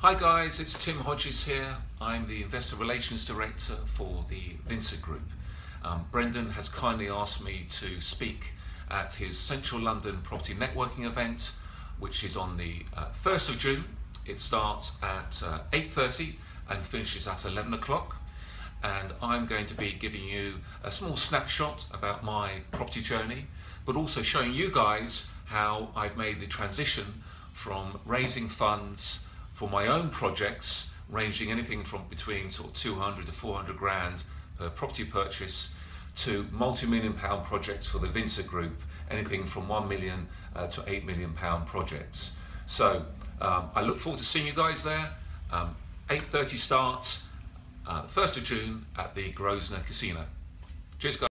Hi guys, it's Tim Hodges here. I'm the Investor Relations Director for the Vincent Group. Brendan has kindly asked me to speak at his Central London Property Networking event, which is on the 1st of June. It starts at 8:30 and finishes at 11 o'clock. And I'm going to be giving you a small snapshot about my property journey, but also showing you guys how I've made the transition from raising funds for my own projects, ranging anything from between sort of 200 to 400 grand per property purchase, to multi-million-pound projects for the Vincent Group, anything from 1 million to 8 million pound projects. So I look forward to seeing you guys there. 8:30 starts, 1st of June at the Grosvenor Casino. Cheers guys.